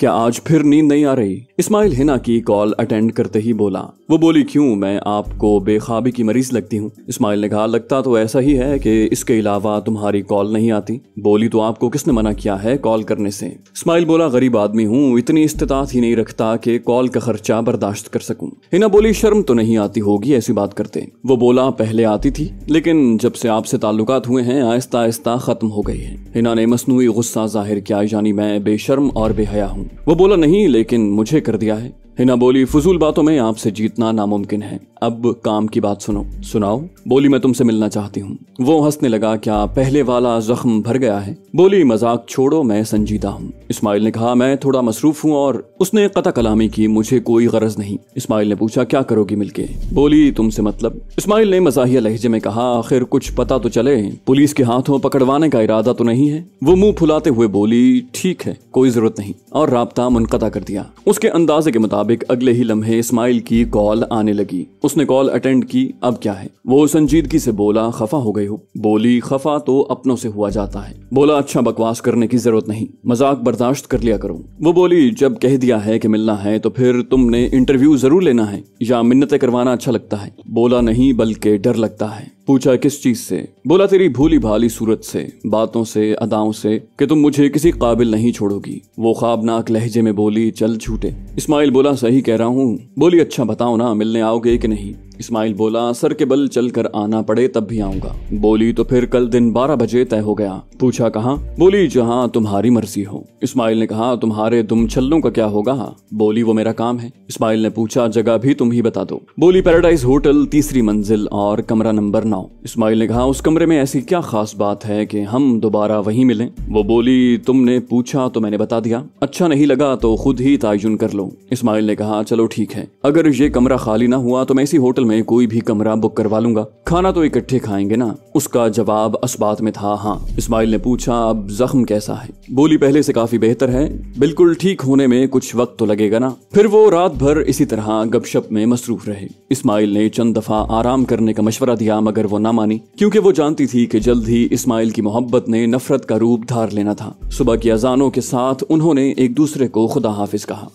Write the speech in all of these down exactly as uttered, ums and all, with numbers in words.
क्या आज फिर नींद नहीं आ रही? इस्माइल हिना की कॉल अटेंड करते ही बोला। वो बोली, क्यों, मैं आपको बेखाबी की मरीज लगती हूँ? इस्माइल ने कहा, लगता तो ऐसा ही है कि इसके अलावा तुम्हारी कॉल नहीं आती। बोली, तो आपको किसने मना किया है कॉल करने से? इस्माइल बोला, गरीब आदमी हूँ, इतनी इस्तात ही नहीं रखता कि कॉल का खर्चा बर्दाश्त कर सकूँ। हिना बोली, शर्म तो नहीं आती होगी ऐसी बात करते। वो बोला, पहले आती थी, लेकिन जब से आपसे ताल्लुकात हुए हैं आहिस्ता आहिस्ता खत्म हो गई है। हिना ने मसनूई गुस्सा जाहिर किया, यानी मैं बेशर्म और बेहया हूँ। वो बोला, नहीं, लेकिन मुझे कर दिया है। हिना बोली, फजूल बातों में आपसे जीतना नामुमकिन है, अब काम की बात सुनो। सुनाओ। बोली, मैं तुमसे मिलना चाहती हूँ। वो हंसने लगा, क्या पहले वाला जख्म भर गया है? बोली, मजाक छोड़ो, मैं संजीदा हूँ। इस्माइल ने कहा, मैं थोड़ा मसरूफ हूँ और उसने कता कलामी की, मुझे कोई गरज नहीं। इस्माइल ने पूछा, क्या करोगी मिलके? बोली, तुमसे मतलब। इस्माइल ने मजाहिया लहजे में कहा, आखिर कुछ पता तो चले, पुलिस के हाथों पकड़वाने का इरादा तो नहीं है? वो मुँह फुलाते हुए बोली, ठीक है, कोई जरूरत नहीं, और राब्ता मुनक़ता कर दिया। उसके अंदाजे के मुताबिक अगले ही लम्हे इस्माइल की कॉल आने लगी। उसने कॉल अटेंड की, अब क्या है? वो संजीदगी से बोला, खफा हो गई हो? बोली, खफा तो अपनों से हुआ जाता है। बोला, अच्छा, बकवास करने की जरूरत नहीं, मजाक बर्दाश्त कर लिया करो। वो बोली, जब कह दिया है कि मिलना है तो फिर तुमने इंटरव्यू जरूर लेना है, या मिन्नतें करवाना अच्छा लगता है? बोला, नहीं, बल्कि डर लगता है। पूछा, किस चीज से? बोला, तेरी भूली भाली सूरत से, बातों से, अदाओं से, कि तुम मुझे किसी काबिल नहीं छोड़ोगी। वो ख्वाबनाक लहजे में बोली, चल झूठे। इस्माइल बोला, सही कह रहा हूँ। बोली, अच्छा बताओ ना, मिलने आओगे कि नहीं? इस्माइल बोला, सर के बल चलकर आना पड़े तब भी आऊंगा। बोली, तो फिर कल दिन बारह बजे तय हो गया। पूछा, कहाँ? बोली, जहाँ तुम्हारी मर्जी हो। इस्माइल ने कहा, तुम्हारे दुम छल्लों का क्या होगा? बोली, वो मेरा काम है। इस्माइल ने पूछा, जगह भी तुम ही बता दो। बोली, पैराडाइज होटल, तीसरी मंजिल और कमरा नंबर नौ। इस्माइल ने कहा, उस कमरे में ऐसी क्या खास बात है कि हम दोबारा वहीं मिलें? वो बोली, तुमने पूछा तो मैंने बता दिया, अच्छा नहीं लगा तो खुद ही तयन कर लो। इस्माइल ने कहा, चलो ठीक है, अगर ये कमरा खाली ना हुआ तो मैं इसी होटल मैं कोई भी कमरा बुक करवा लूंगा, खाना तो इकट्ठे खाएंगे ना? उसका जवाब अस्बात में था, हाँ। इस्माइल ने पूछा, अब जख्म कैसा है? बोली, पहले से काफी बेहतर है, बिल्कुल ठीक होने में कुछ वक्त तो लगेगा ना। फिर वो रात भर इसी तरह गपशप में मसरूफ रहे। इस्माइल ने चंद दफा आराम करने का मशवरा दिया, मगर वो ना मानी, क्योंकि वो जानती थी कि जल्द ही इस्माइल की मोहब्बत ने नफरत का रूप धार लेना था। सुबह की अजानों के साथ उन्होंने एक दूसरे को खुदा हाफिज कहा।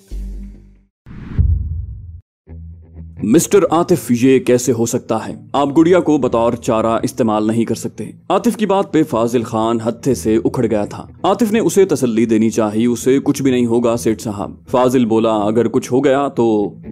मिस्टर आतिफ, ये कैसे हो सकता है? आप गुड़िया को बतौर चारा इस्तेमाल नहीं कर सकते। आतिफ की बात पे फाजिल खान हत्थे से उखड़ गया था। आतिफ ने उसे तसल्ली देनी चाहिए, उसे कुछ भी नहीं होगा सेठ साहब। फाजिल बोला, अगर कुछ हो गया तो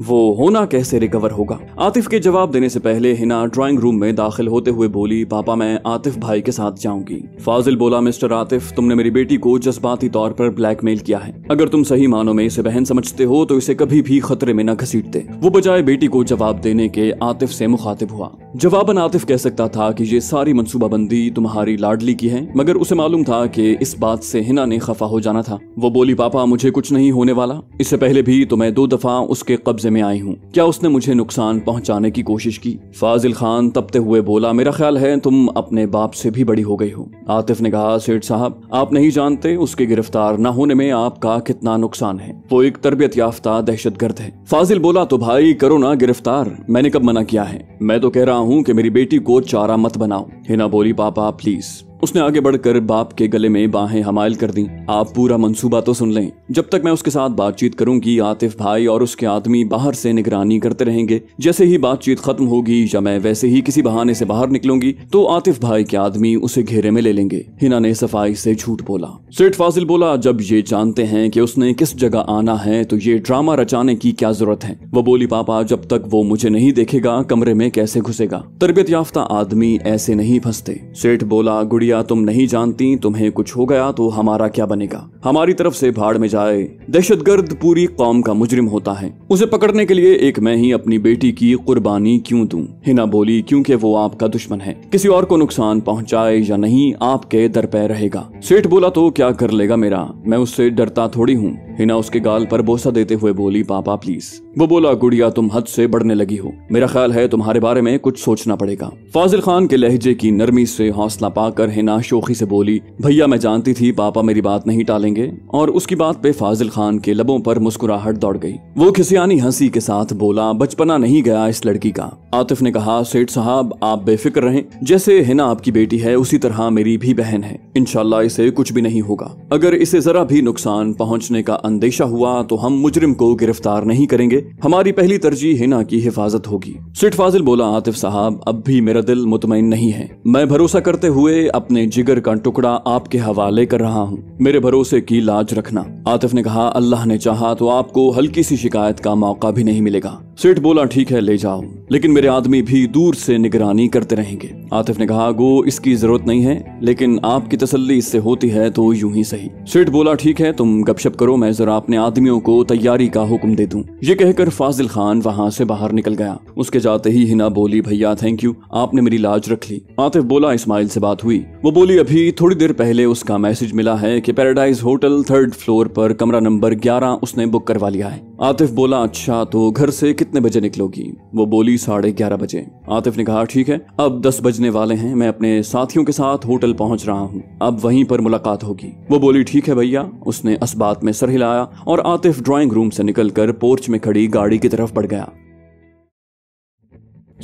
वो होना कैसे रिकवर होगा? आतिफ के जवाब देने से पहले हिना ड्राइंग रूम में दाखिल होते हुए बोली, पापा मैं आतिफ भाई के साथ जाऊंगी। फाजिल बोला, मिस्टर आतिफ, तुमने मेरी बेटी को जज्बाती तौर पर ब्लैकमेल किया है। अगर तुम सही मानों में इसे बहन समझते हो तो इसे कभी भी खतरे में न घसीटते। वो बजाय बेटी को जवाब देने के आतिफ से मुखातिब हुआ। जवाबन आतिफ कह सकता था कि ये सारी मंसूबाबंदी तुम्हारी लाडली की है, मगर उसे मालूम था कि इस बात से हिना ने खफा हो जाना था। वो बोली, पापा मुझे कुछ नहीं होने वाला, इससे पहले भी तो मैं दो दफा उसके कब्जे में आई हूँ, क्या उसने मुझे नुकसान पहुँचाने की कोशिश की? फाजिल खान तपते हुए बोला, मेरा ख्याल है तुम अपने बाप से भी बड़ी हो गई हो। आतिफ ने कहा, सेठ साहब आप नहीं जानते उसके गिरफ्तार न होने में आपका कितना नुकसान है, वो एक तरबियत याफ्ता दहशत गर्द है। फाजिल बोला, तो भाई करो ना गिरफ्तार, मैंने कब मना किया है? मैं तो कह रहा हूँ कि मेरी बेटी को चारा मत बनाओ। हिना बोली, पापा प्लीज। उसने आगे बढ़कर बाप के गले में बाहें हमायल कर दी, आप पूरा मंसूबा तो सुन लें। जब तक मैं उसके साथ बातचीत करूंगी आतिफ भाई और उसके आदमी बाहर से निगरानी करते रहेंगे। जैसे ही बातचीत खत्म होगी या मैं वैसे ही किसी बहाने से बाहर निकलूंगी तो आतिफ भाई के आदमी उसे घेरे में ले लेंगे। हिना ने सफाई से झूठ बोला। सेठ फाजिल बोला, जब ये जानते हैं कि उसने किस जगह आना है तो ये ड्रामा रचाने की क्या जरूरत है? वो बोली, पापा जब तक वो मुझे नहीं देखेगा कमरे में कैसे घुसेगा? तरबियत याफ्ता आदमी ऐसे नहीं फंसते। सेठ बोला, गुड़िया तुम नहीं जानती, तुम्हें कुछ हो गया तो हमारा क्या बनेगा? हमारी तरफ से भाड़ में जाए दहशतगर्द पूरी कौम का मुजरिम होता है, उसे पकड़ने के लिए एक मैं ही अपनी बेटी की कुर्बानी क्यों दूं? हिना बोली, क्योंकि वो आपका दुश्मन है, किसी और को नुकसान पहुंचाए या नहीं आपके दर पे रहेगा। सेठ बोला, तो क्या कर लेगा मेरा, मैं उससे डरता थोड़ी हूँ। हिना उसके गाल पर बोसा देते हुए बोली, पापा प्लीज। वो बोला, गुड़िया तुम हद से बढ़ने लगी हो, मेरा ख्याल है तुम्हारे बारे में कुछ सोचना पड़ेगा। फाजिल खान के लहजे की नरमी से हौसला पाकर हिना शोखी से बोली, भैया मैं जानती थी पापा मेरी बात नहीं टालेंगे। और उसकी बात पे फाजिल खान के लबों पर मुस्कुराहट दौड़ गई। वो खिसियानी हंसी के साथ बोला, बचपना नहीं गया इस लड़की का। आतिफ ने कहा, सेठ साहब आप बेफिक्र रहें, जैसे हिना आपकी बेटी है उसी तरह मेरी भी बहन है, इंशाल्लाह इसे कुछ भी नहीं होगा। अगर इसे जरा भी नुकसान पहुँचने का अंदेशा हुआ तो हम मुजरिम को गिरफ्तार नहीं करेंगे, हमारी पहली तरजीह हिना की हिफाजत होगी। सेठ फाजिल बोला, आतिफ साहब अब भी मेरा दिल मुतमईन नहीं है, मैं भरोसा करते हुए अपने जिगर का टुकड़ा आपके हवाले कर रहा हूँ, मेरे भरोसे की लाज रखना। आतिफ ने कहा, अल्लाह ने चाहा तो आपको हल्की सी शिकायत का मौका भी नहीं मिलेगा। सेठ बोला, ठीक है ले जाओ, लेकिन मेरे आदमी भी दूर से निगरानी करते रहेंगे। आतिफ ने कहा, गो इसकी जरूरत नहीं है, लेकिन आपकी तसल्ली इससे होती है तो यूं ही सही। सेठ बोला, ठीक है तुम गपशप करो, मैं जरा अपने आदमियों को तैयारी का हुक्म दे दूं। ये कहकर फाजिल खान वहां से बाहर निकल गया। उसके जाते ही हिना बोली, भैया थैंक यू, आपने मेरी लाज रख ली। आतिफ बोला, इस्माइल से बात हुई? वो बोली, अभी थोड़ी देर पहले उसका मैसेज मिला है कि पैराडाइज होटल थर्ड फ्लोर पर कमरा नंबर ग्यारह उसने बुक करवा लिया है। आतिफ बोला, अच्छा तो घर से कितने बजे निकलोगी? वो बोली, साढ़े ग्यारह बजे। आतिफ ने कहा, ठीक है अब दस बजने वाले हैं, मैं अपने साथियों के साथ होटल पहुंच रहा हूं, अब वहीं पर मुलाकात होगी। वो बोली, ठीक है भैया। उसने असबात में सर हिलाया और आतिफ ड्राइंग रूम से निकलकर पोर्च में खड़ी गाड़ी की तरफ बढ़ गया।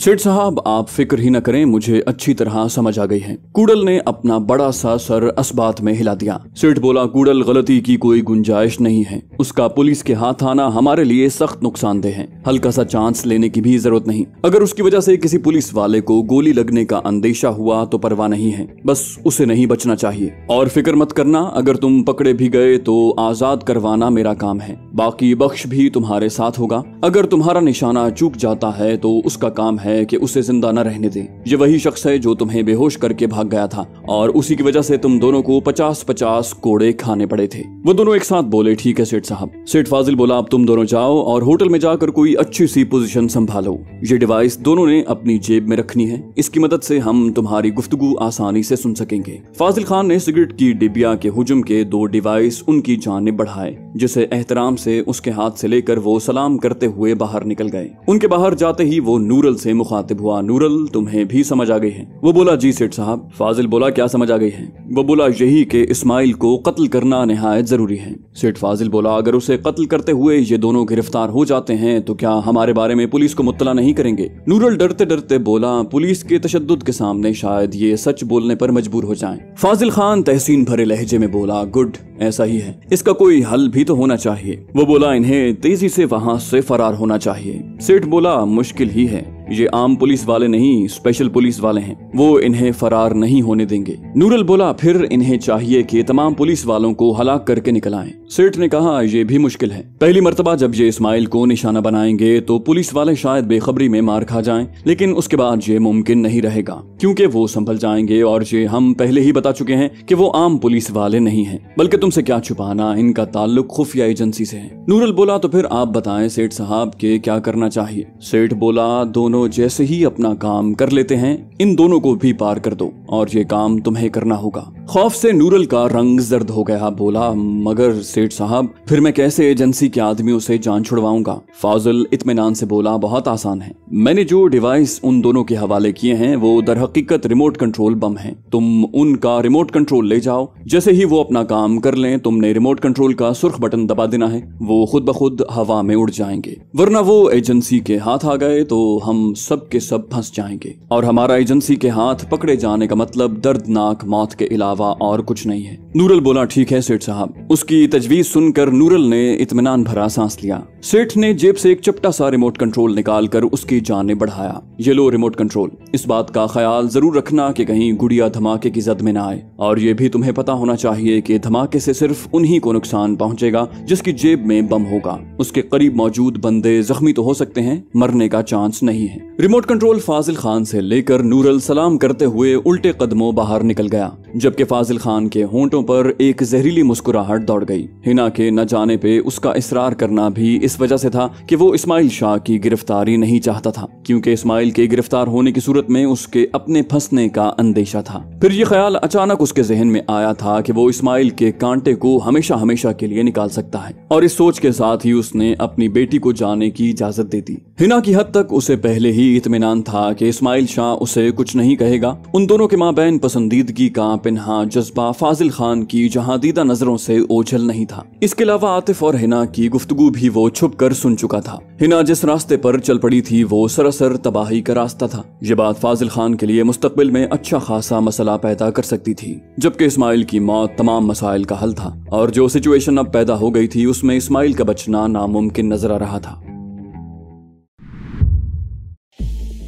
सेठ साहब आप फिक्र ही न करें, मुझे अच्छी तरह समझ आ गई है। कूडल ने अपना बड़ा सा सर असबात में हिला दिया। सेठ बोला, कूडल गलती की कोई गुंजाइश नहीं है, उसका पुलिस के हाथ आना हमारे लिए सख्त नुकसानदेह है, हल्का सा चांस लेने की भी जरूरत नहीं। अगर उसकी वजह से किसी पुलिस वाले को गोली लगने का अंदेशा हुआ तो परवाह नहीं है, बस उसे नहीं बचना चाहिए। और फिक्र मत करना, अगर तुम पकड़े भी गए तो आजाद करवाना मेरा काम है, बाकी बख्श भी तुम्हारे साथ होगा। अगर तुम्हारा निशाना चूक जाता है तो उसका काम है कि उसे जिंदा न रहने दे। ये वही शख्स है जो तुम्हें बेहोश करके भाग गया था और उसी की वजह से तुम दोनों को पचास पचास कोड़े खाने पड़े थे। वो दोनों एक साथ बोले, ठीक है सेठ साहब। सेठ फाजिल बोला, अब तुम दोनों जाओ और होटल में जाकर कोई अच्छी सी पोजीशन संभालो, ये डिवाइस दोनों ने अपनी जेब में रखनी है, इसकी मदद से हम तुम्हारी गुफ्तगू आसानी से सुन सकेंगे। फाजिल खान ने सिगरेट की डिबिया के हुजूम के दो डिवाइस उनकी जानिब बढ़ाए, जिसे एहतराम से उसके हाथ से लेकर वो सलाम करते हुए बाहर निकल गए। उनके बाहर जाते ही वो नूरल से मुखातिब हुआ, नूरल तुम्हें भी समझ आ गई है? वो बोला, जी सेठ साहब। फाजिल बोला, क्या समझ आ गई है? वो बोला, यही कि इस्माइल को कत्ल करना निहायत जरूरी है। सेठ फाजिल बोला, अगर उसे कत्ल करते हुए ये दोनों गिरफ्तार हो जाते हैं तो क्या हमारे बारे में पुलिस को मुत्तला नहीं करेंगे? नूरल डरते डरते बोला, पुलिस के तशद्दुद के सामने शायद ये सच बोलने पर मजबूर हो जाएं। फाजिल खान तहसीन भरे लहजे में बोला, गुड ऐसा ही है, इसका कोई हल भी तो होना चाहिए। वो बोला, इन्हें तेजी से वहाँ से फरार होना चाहिए। सेठ बोला, मुश्किल ही है, ये आम पुलिस वाले नहीं स्पेशल पुलिस वाले हैं, वो इन्हें फरार नहीं होने देंगे। नूरल बोला, फिर इन्हें चाहिए कि तमाम पुलिस वालों को हलाक करके निकल आए। सेठ ने कहा, ये भी मुश्किल है, पहली मर्तबा जब ये इस्माइल को निशाना बनाएंगे तो पुलिस वाले शायद बेखबरी में मार खा जाएं, लेकिन उसके बाद ये मुमकिन नहीं रहेगा क्योंकि वो संभल जाएंगे और ये हम पहले ही बता चुके हैं कि वो आम पुलिस वाले नहीं है, बल्कि तुमसे क्या छुपाना, इनका ताल्लुक खुफिया एजेंसी से है। नूरल बोला, तो फिर आप बताएं सेठ साहब के क्या करना चाहिए? सेठ बोला, दोनों जैसे ही अपना काम कर लेते हैं, इन दोनों को भी पार कर दो और ये काम तुम्हें करना होगा। खौफ से नूरल का रंग जर्द हो गया, बोला, मगर सेठ साहब फिर मैं कैसे एजेंसी के आदमियों से जान छुड़वाऊंगा? फाजिल इत्मीनान से बोला, बहुत आसान है, मैंने जो डिवाइस उन दोनों के हवाले किए हैं वो दरहकीकत रिमोट कंट्रोल बम है, तुम उनका रिमोट कंट्रोल ले जाओ, जैसे ही वो अपना काम कर लें तुमने रिमोट कंट्रोल का सुर्ख बटन दबा देना है, वो खुद ब खुद हवा में उड़ जाएंगे, वरना वो एजेंसी के हाथ आ गए तो हम सब के सब फंस जाएंगे और हमारा एजेंसी के हाथ पकड़े जाने का मतलब दर्दनाक मौत के अलावा और कुछ नहीं है। नूरल बोला, ठीक है सेठ साहब। उसकी तजवीज सुनकर नूरल ने इत्मीनान भरा सांस लिया। सेठ ने जेब से एक चपटा सा रिमोट कंट्रोल निकालकर उसकी जाने बढ़ाया, ये लो रिमोट कंट्रोल, इस बात का ख्याल जरूर रखना कि कहीं गुड़िया धमाके की जद में न आए, और ये भी तुम्हें पता होना चाहिए कि धमाके से सिर्फ उन्हीं को नुकसान पहुंचेगा जिसकी जेब में बम होगा, उसके करीब मौजूद बंदे जख्मी तो हो सकते हैं, मरने का चांस नहीं है। रिमोट कंट्रोल फाजिल खान से लेकर नूरल सलाम करते हुए उल्टे कदमों बाहर निकल गया। जबकि फाजिल खान के होंठों पर एक जहरीली मुस्कुराहट दौड़ गई। हिना के न जाने पे उसका इसरार करना भी इस वजह से था कि वो इस्माइल शाह की गिरफ्तारी नहीं चाहता था, क्योंकि इस्माइल के गिरफ्तार होने की सूरत में उसके अपने फंसने का अंदेशा था। फिर ये ख्याल अचानक उसके जहन में आया था कि वो इस्माइल के कांटे को हमेशा हमेशा के लिए निकाल सकता है, और इस सोच के साथ ही उसने अपनी बेटी को जाने की इजाजत दे दी। हिना की हद तक उसे पहले ही इत्मीनान था कि इस्माइल शाह उसे कुछ नहीं कहेगा। उन दोनों के माबैन पसंदीदगी का पिन्हा जज्बा फाजिल खान की जहां दीदा नजरों से ओझल नहीं था। इसके अलावा आतिफ और हिना की गुफ्तगू भी वो छुप कर सुन चुका था। हिना जिस रास्ते पर चल पड़ी थी वो सरासर तबाही का रास्ता था। ये बात फाजिल खान के लिए मुस्तकबिल में अच्छा खासा मसला पैदा कर सकती थी, जबकि इस्माइल की मौत तमाम मसाइल का हल था, और जो सिचुएशन अब पैदा हो गई थी उसमें इस्माइल का बचना नामुमकिन नजर आ रहा था।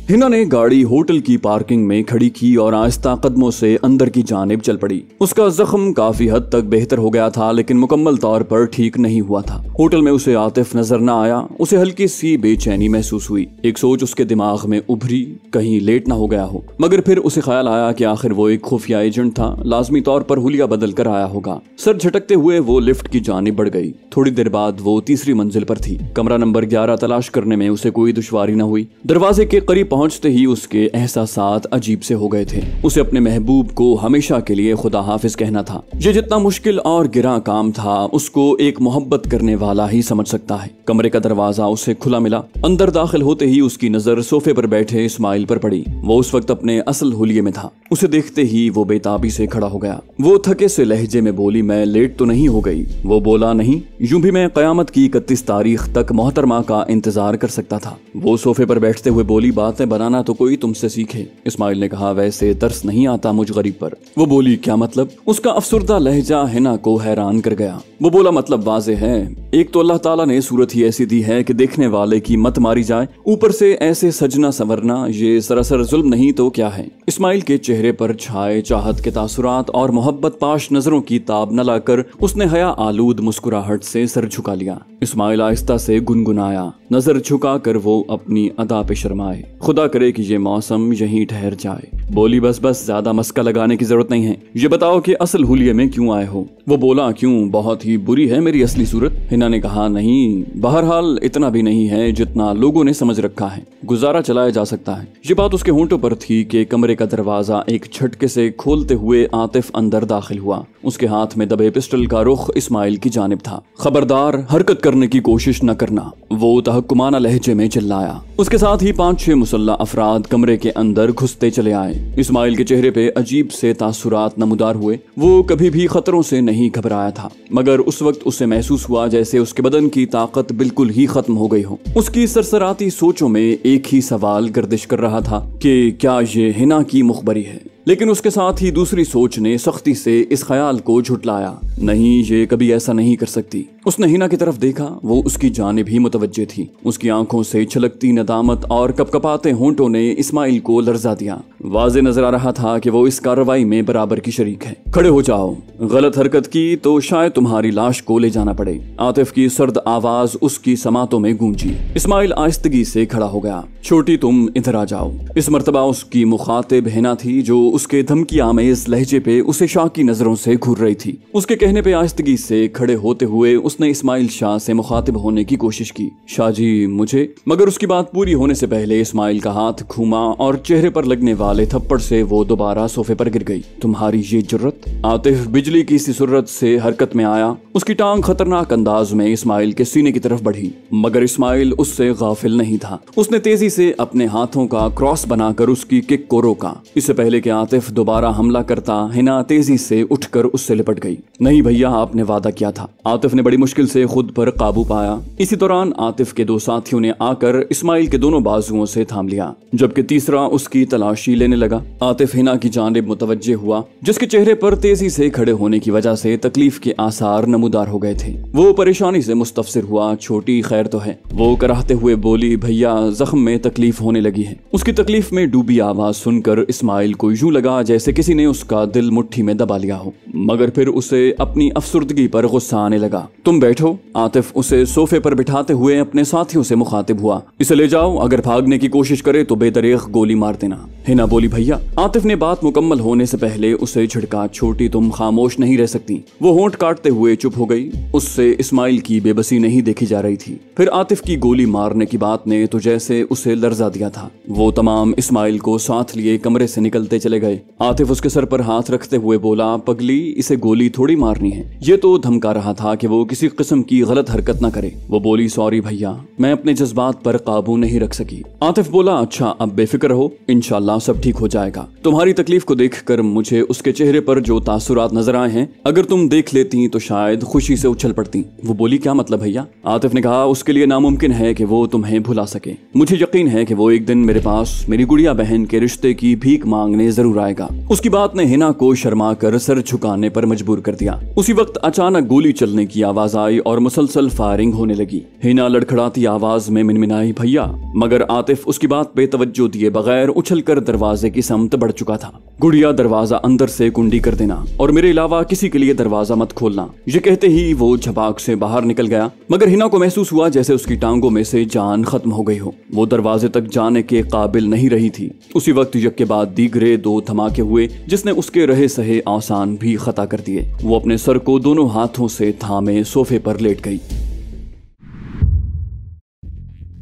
हिना ने गाड़ी होटल की पार्किंग में खड़ी की और आहिस्ता कदमों से अंदर की जानिब चल पड़ी। उसका जख्म काफी हद तक बेहतर हो गया था, लेकिन मुकम्मल तौर पर ठीक नहीं हुआ था। होटल में उसे आतिफ नजर न आया। उसे हल्की सी बेचैनी महसूस हुई। एक सोच उसके दिमाग में उभरी, कहीं लेट ना हो गया हो, मगर फिर उसे ख्याल आया कि आखिर वो एक खुफिया एजेंट था, लाजमी तौर पर हुलिया बदल कर आया होगा। सर झटकते हुए वो लिफ्ट की जानिब बढ़ गई। थोड़ी देर बाद वो तीसरी मंजिल पर थी। कमरा नंबर ग्यारह तलाश करने में उसे कोई दुश्वारी न हुई। दरवाजे के करीब पहुंचते ही उसके एहसासात अजीब से हो गए थे। उसे अपने महबूब को हमेशा के लिए खुदा हाफिज कहना था। ये जितना मुश्किल और गिरा काम था उसको एक मोहब्बत करने वाला ही समझ सकता है। कमरे का दरवाजा उसे खुला मिला। अंदर दाखिल होते ही उसकी नजर सोफे पर बैठे इस्माइल पर पड़ी। वो उस वक्त अपने असल हुलिये में था। उसे देखते ही वो बेताबी से खड़ा हो गया। वो थके से लहजे में बोली, मैं लेट तो नहीं हो गई? वो बोला, नहीं, यूं भी मैं कयामत की इकतीस तारीख तक मोहतरमा का इंतजार कर सकता था। वो सोफे पर बैठते हुए बोली, बात बनाना तो कोई तुमसे सीखे। इस्माइल ने कहा, वैसे तरस नहीं आता मुझ गरीब पर? वो बोली, क्या मतलब? उसका अफसरदा लहजा हिना को हैरान कर गया। वो बोला, मतलब वाजे है, एक तो अल्लाह ताला ने सूरत ही ऐसी दी है कि देखने वाले की मत मारी जाए, ऊपर से ऐसे सजना संवरना, ये सरासर जुल्म नहीं तो क्या है। इस्माइल के चेहरे पर छाए चाहत के तासुरात और मोहब्बत पाश नजरों की ताब न लाकर उसने हया आलूद मुस्कुराहट से सर झुका लिया। इस्माइल आहिस्ता से गुनगुनाया, नजर झुका कर वो अपनी अदा पे शर्माए। खुदा करे कि ये मौसम यहीं ठहर जाए। बोली, बस बस, ज्यादा मस्का लगाने की जरूरत नहीं है। ये बताओ कि असल हुलिये में क्यों आए हो? वो बोला, क्यों बहुत ही बुरी है मेरी असली सूरत? हिना ने कहा, नहीं, बहरहाल इतना भी नहीं है जितना लोगों ने समझ रखा है, गुजारा चलाया जा सकता है। ये बात उसके होंठों पर थी कि कमरे का दरवाजा एक झटके से खोलते हुए आतिफ अंदर दाखिल हुआ। उसके हाथ में दबे पिस्टल का रुख इस्माइल की जानिब था। खबरदार, हरकत करने की कोशिश न करना, वो तहक्कुमाना लहजे में चिल्लाया। उसके साथ ही पांच छह मुसल्ला अफराद कमरे के अंदर घुसते चले आए। इस्माइल के चेहरे पे अजीब से तासुरात नमूदार हुए। वो कभी भी खतरों से नहीं घबराया था, मगर उस वक्त उसे महसूस हुआ जैसे उसके बदन की ताकत बिल्कुल ही खत्म हो गई हो। उसकी सरसराती सोचों में एक ही सवाल गर्दिश कर रहा था कि क्या ये हिना की मुखबरी है? लेकिन उसके साथ ही दूसरी सोच ने सख्ती से इस ख्याल को झुटलाया, नहीं, ये कभी ऐसा नहीं कर सकती। उसने हिना की तरफ देखा, वो उसकी जानिब ही मुतवज्जे थी। उसकी आंखों से छलकती नदामत और कपकपाते होंठों ने इस्माइल को लर्जा दिया। वाजे नजर आ रहा था कि वो इस कार्रवाई में बराबर की शरीक है। खड़े हो जाओ, गलत हरकत की तो शायद तुम्हारी लाश को ले जाना पड़े। आतिफ की सर्द आवाज उसकी समातों में गूंजी। इस्माइल आहिस्तगी से खड़ा हो गया। छोटी, तुम इधर आ जाओ। इस मरतबा उसकी मुखातिब हिना थी, जो उसके धमकी आमेज लहजे पे उसे शाह की नजरों से घूर रही थी। उसके कहने पे आहिस्तगी से खड़े होते हुए उसने इस्माइल शाह से मुखातिब होने की कोशिश की। शाह जी, मुझे, मगर उसकी बात पूरी होने से पहले इस्माइल का हाथ घूमा और चेहरे पर लगने वाले थप्पड़ से वो दोबारा सोफे पर गिर गई। तुम्हारी ये जुर्रत? आतिफ बिजली की सी सुर्रत से हरकत में आया। उसकी टांग खतरनाक अंदाज में इस्माइल के सीने की तरफ बढ़ी, मगर इस्माइल उससे गाफिल नहीं था। उसने तेजी से अपने हाथों का क्रॉस बनाकर उसकी किक को रोका। इससे पहले के आतिफ दोबारा हमला करता, हिना तेजी से उठकर उससे लिपट गई। नहीं भैया, आपने वादा किया था। आतिफ ने बड़ी मुश्किल से खुद पर काबू पाया। इसी दौरान आतिफ के दो साथियों ने आकर इस्माइल के दोनों बाजुओं से थाम लिया, जबकि तीसरा उसकी तलाशी लेने लगा। आतिफ हिना की जानिब मुतवज्जे हुआ, जिसके चेहरे पर तेजी से खड़े होने की वजह से तकलीफ के आसार नमूदार हो गए थे। वो परेशानी से मुस्तफसिर हुआ। छोटी, खैर तो है? वो कराहते हुए बोली, भैया जख्म में तकलीफ होने लगी है। उसकी तकलीफ में डूबी आवाज सुनकर इस्माइल को यूं लगा जैसे किसी ने उसका दिल मुट्ठी में दबा लिया हो, मगर फिर उसे अपनी अफसुर्दगी पर गुस्सा आने लगा। तुम बैठो। आतिफ उसे सोफे पर बिठाते हुए अपने साथियों से मुखातिब हुआ, इसे ले जाओ, अगर भागने की कोशिश करे तो बेतरेख गोली मार देना। हिना बोली, भैया। आतिफ ने बात मुकम्मल होने से पहले उसे झिड़का, छोटी तुम खामोश नहीं रह सकती। वो होंठ काटते हुए चुप हो गई, उससे इस्माइल की बेबसी नहीं देखी जा रही थी। फिर आतिफ की गोली मारने की बात ने तो जैसे उसे लर्जा दिया था। वो तमाम इस्माइल को साथ लिए कमरे से निकलते चले गए। आतिफ उसके सर पर हाथ रखते हुए बोला, पगली, इसे गोली थोड़ी मारनी है। ये तो धमका रहा था कि वो किसी किस्म की गलत हरकत ना करे। वो बोली, सॉरी भैया, मैं अपने जज्बात पर काबू नहीं रख सकी। आतिफ बोला, अच्छा अब बेफिक्र हो, इंशाल्लाह सब ठीक हो जाएगा। तुम्हारी तकलीफ को देखकर मुझे उसके चेहरे पर जो तासुरात नजर आए हैं, अगर तुम देख लेती तो शायद खुशी से उछल पड़ती। वो बोली, क्या मतलब भैया? आतिफ ने कहा, उसके लिए नामुमकिन है कि वो तुम्हें भुला सके। मुझे यकीन है कि वो एक दिन मेरे पास मेरी गुड़िया बहन के रिश्ते की भीख मांगने जरूर आएगा। उसकी बात ने हिना को शर्मा कर सर झुकाने पर मजबूर कर दिया। उसी वक्त अचानक गोली चलने की आवाज आई और मुसलसल फायरिंग होने लगी। हिना लड़खड़ाती आवाज में मिनमिनाई, भैया, मगर आतिफ उसकी बात पे तवज्जो दिए बगैर उछल कर दरवाजे की समत बढ़ चुका था। गुड़िया, दरवाजा अंदर से कुंडी कर देना और मेरे अलावा किसी के लिए दरवाजा मत खोलना। ये कहते ही वो झपाक से बाहर निकल गया, मगर हिना को महसूस हुआ जैसे उसकी टांगों में से जान खत्म हो गई हो। वो दरवाजे तक जाने के काबिल नहीं रही थी। उसी वक्त यक के बाद दीगरे दो धमाके हुए, जिसने उसके रहे सहे आसान भी खता कर दिए। वो अपने सर को दोनों हाथों से थामे सोफे पर लेट गई।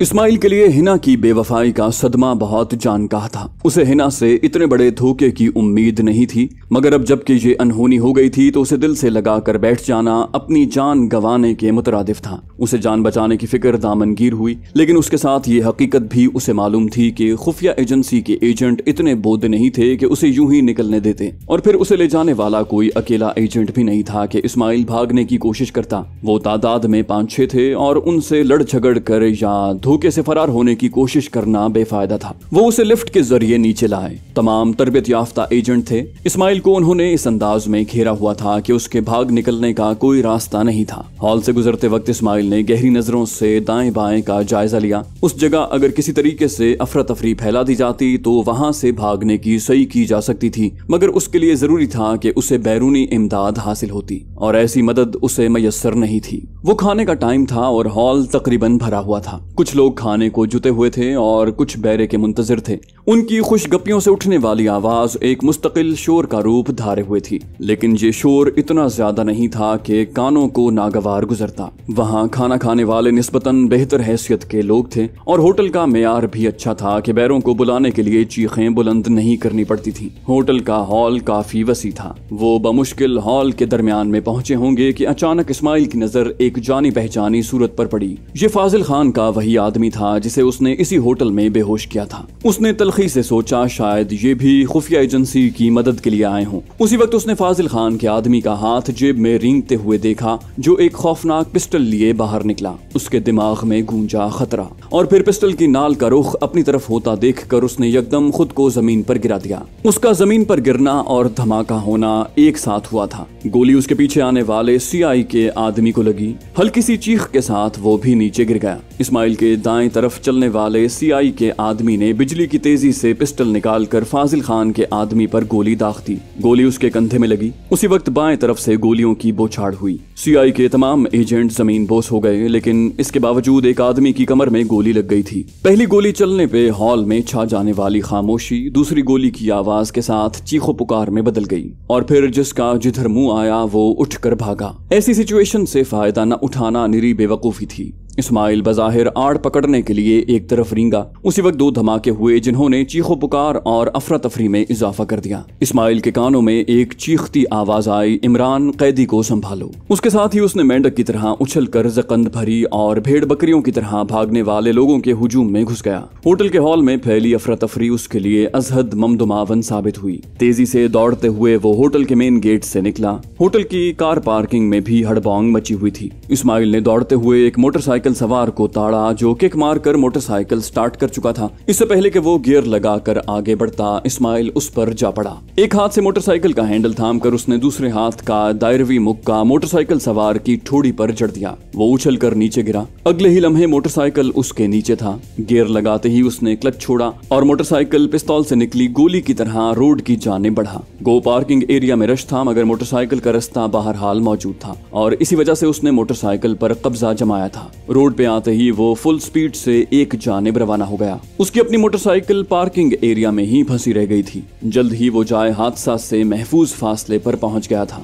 इस्माइल के लिए हिना की बेवफाई का सदमा बहुत जान का था। उसे हिना से इतने बड़े धोखे की उम्मीद नहीं थी, मगर अब जबकि ये अनहोनी हो गई थी तो उसे दिल से लगा कर बैठ जाना अपनी जान गंवाने के मुतरादिफ था। उसे जान बचाने की फिक्र दामनगीर हुई, लेकिन उसके साथ ये हकीकत भी उसे मालूम थी कि खुफिया एजेंसी के एजेंट इतने बोध नहीं थे कि उसे यूं ही निकलने देते, और फिर उसे ले जाने वाला कोई अकेला एजेंट भी नहीं था कि इस्माइल भागने की कोशिश करता। वो तादाद में पाँच छः थे और उनसे लड़ झगड़ कर याद धोखे से फरार होने की कोशिश करना बेफायदा था। वो उसे लिफ्ट के जरिए नीचे लाए। तमाम तरबियत याफ्ता एजेंट थे। इस्माइल को उन्होंने इस अंदाज में घेरा हुआ था कि उसके भाग निकलने का कोई रास्ता नहीं था। हॉल से गुजरते वक्त इस्माइल ने गहरी नजरों से दाएं बाएं का जायजा लिया। उस जगह अगर किसी तरीके से अफरा तफरी फैला दी जाती तो वहां से भागने की सही की जा सकती थी, मगर उसके लिए जरूरी था कि उसे बैरूनी इमदाद हासिल होती, और ऐसी मदद उसे मयसर नहीं थी। वो खाने का टाइम था और हॉल तकरीबन भरा हुआ था। कुछ लोग खाने को जुटे हुए थे और कुछ बैरे के मुंतजर थे। उनकी खुशगपियों से उठने वाली आवाज एक मुस्तकिल शोर का रूप धारे हुए थी, लेकिन ये शोर इतना ज्यादा नहीं था कि कानों को नागवार गुजरता। वहाँ खाना खाने वाले निस्बतन बेहतर हैसियत के लोग थे और होटल का मेयार भी अच्छा था कि बैरों को बुलाने के लिए चीखें बुलंद नहीं करनी पड़ती थी। होटल का हॉल काफी वसी था। वो बमुश्किल हॉल के दरमियान में पहुंचे होंगे कि अचानक इस्माइल की नजर एक जानी पहचानी सूरत पर पड़ी। ये फाजिल खान का वही आदमी था जिसे उसने इसी होटल में बेहोश किया था। उसने तलखी से सोचा शायद ये भी खुफिया एजेंसी की मदद के लिए आए हों। उसी वक्त उसने फाजिल खान के आदमी का हाथ जेब में रेंगते हुए देखा, जो एक खौफनाक पिस्टल लिए बाहर निकला। उसके दिमाग में गूंजा खतरा, और फिर पिस्टल की नाल का रुख अपनी तरफ होता देखकर उसने यकदम खुद को जमीन पर गिरा दिया। उसका जमीन पर गिरना और धमाका होना एक साथ हुआ था। गोली उसके पीछे आने वाले सीआई के आदमी को लगी। हल्की सी चीख के साथ वो भी नीचे गिर गया। इस्माइल के दाएं तरफ चलने वाले सीआई के आदमी ने बिजली की तेजी से पिस्टल निकालकर फाजिल खान के आदमी पर गोली दाग दी। गोली उसके कंधे में लगी। उसी वक्त बाएं तरफ से गोलियों की बौछार हुई। सीआई के तमाम एजेंट जमीन बोस हो गए, लेकिन इसके बावजूद एक आदमी की कमर में गोली लग गई थी। पहली गोली चलने पे हॉल में छा जाने वाली खामोशी दूसरी गोली की आवाज के साथ चीखों पुकार में बदल गई, और फिर जिसका जिधर मुंह आया वो उठ कर भागा। ऐसी सिचुएशन से फायदा न उठाना निरी बेवकूफी थी। इस्माइल बज़ाहिर आड़ पकड़ने के लिए एक तरफ रींगा। उसी वक्त दो धमाके हुए जिन्होंने चीखों पुकार और अफरा तफरी में इजाफा कर दिया। इस्माइल के कानों में एक चीखती आवाज आई, इमरान कैदी को संभालो। उसके साथ ही उसने मेंढक की तरह उछल कर जकंद भरी और भेड़ बकरियों की तरह भागने वाले लोगों के हुजूम में घुस गया। होटल के हॉल में फैली अफरा तफरी उसके लिए अजहद ममदुमावन साबित हुई। तेजी से दौड़ते हुए वो होटल के मेन गेट से निकला। होटल की कार पार्किंग में भी हड़बौंग मची हुई थी। इस्माइल ने दौड़ते हुए एक मोटरसाइकिल मोटरसाइकिल सवार को ताड़ा जो किक मार कर मोटरसाइकिल स्टार्ट कर चुका था। इससे पहले कि वो गियर लगा कर आगे बढ़ता, इस्माइल उस पर जा पड़ा। एक हाथ से मोटरसाइकिल का हैंडल थाम कर उसने दूसरे हाथ का दायरवी मुक्का मोटरसाइकिल सवार की ठोड़ी पर जड़ दिया। वो उछल कर नीचे गिरा। अगले ही लम्हे मोटरसाइकिल उसके नीचे था। गियर लगाते ही उसने क्लच छोड़ा और मोटरसाइकिल पिस्तौल से निकली गोली की तरह रोड की जाने बढ़ा। गो पार्किंग एरिया में रश था मगर मोटरसाइकिल का रास्ता बहरहाल मौजूद था और इसी वजह से उसने मोटरसाइकिल पर कब्जा जमाया था। रोड पे आते ही वो फुल स्पीड से एक जानिब रवाना हो गया। उसकी अपनी मोटरसाइकिल पार्किंग एरिया में ही फंसी रह गई थी। जल्द ही वो जाए हादसा से महफूज फासले पर पहुंच गया था।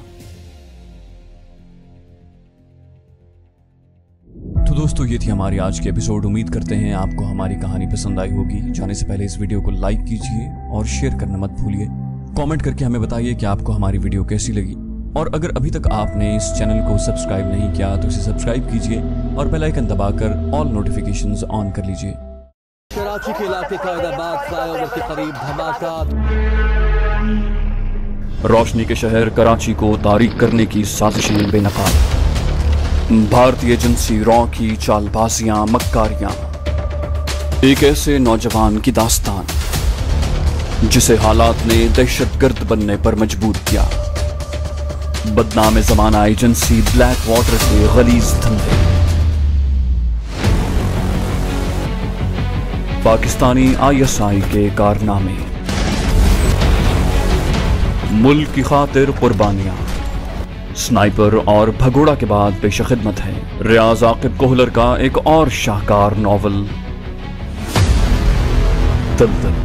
दोस्तों, ये थी हमारी आज के एपिसोड। उम्मीद करते हैं आपको हमारी कहानी पसंद आई होगी। जाने से पहले इस वीडियो को लाइक कीजिए और शेयर करना मत भूलिए। कमेंट करके हमें बताइए कि आपको हमारी वीडियो कैसी लगी और अगर अभी तक आपने इस चैनल को सब्सक्राइब नहीं किया तो इसे सब्सक्राइब कीजिए और बेल आइकन दबाकर ऑल नोटिफिकेशंस ऑन कर लीजिए। कराची के इलाके कायदाबाद फ्लाईओवर के करीब धमाका। रोशनी के शहर कराची को तारीख करने की साजिशें बेनकाब। भारतीय एजेंसी रॉ की चालबाजियां, मक्कारियां। एक ऐसे नौजवान की दास्तान जिसे हालात ने दहशतगर्द बनने पर मजबूर किया। बदनाम जमाना एजेंसी ब्लैक वाटर के गलीज धंधे। पाकिस्तानी आई एस आई के कारनामे। मुल्क की खातिर कुर्बानियां। स्नाइपर और भगोड़ा के बाद पेश खिदमत है रियाज आकिब कोहलर का एक और शाहकार नॉवल दलदल।